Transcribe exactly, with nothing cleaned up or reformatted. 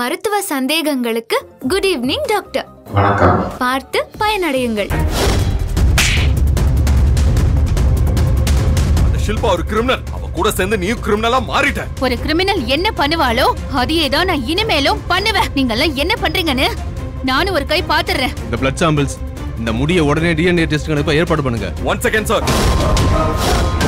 மருத்துவ சந்தேகங்களுக்கு good evening doctor. வணக்கம். பார்த்து பயனடையுங்கள். ஷில்பா ஒரு கிரிமினல். அவ கூட சேர்ந்து நீ கிரிமினலா மாறிட்ட. ஒரு கிரிமினல் என்ன பண்ணுவாளோ அதையே தான் நான் இனிமேலும் பண்ணுவேன். நீங்க எல்லாம் என்ன பண்றீங்கன்னு நானும் ஒரு கை பாத்துறேன். இந்த பிளட் சாம்பிள்ஸ் இந்த முடிய உடனே டி என் ஏ டெஸ்ட்களுக்கு ஏற்பாடு பண்ணுங்க. One second sir.